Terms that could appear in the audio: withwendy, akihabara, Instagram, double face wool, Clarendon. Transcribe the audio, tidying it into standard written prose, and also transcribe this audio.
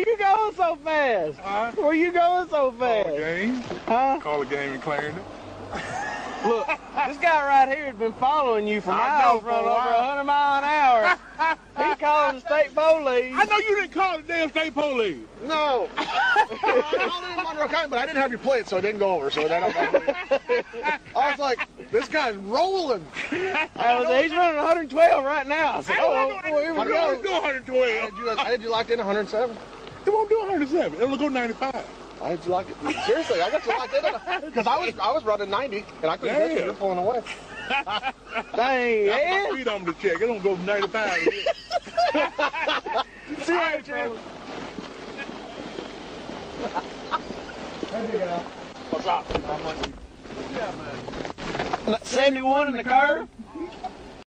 were you going so fast? Where you going so fast? Call a game. Huh? Call a game in Clarendon. Look, this guy right here has been following you for miles, running over 100 miles an hour. He called the state police. I know you didn't call the damn state police. No. I didn't under account, but I didn't have your plate, so it didn't go over. So that I was like, this guy's rolling. He's running 112 right now. So, I don't do 112. I had you locked in 107. It won't do 107. It'll go 95. I had you locked in. Seriously, I got you locked in because I was running 90 and I couldn't get you. You're pulling away. Dang, yeah. I feet on the check. It don't go 95. See you later. There you go. What's up? How much? Yeah, man. 71 in the curve?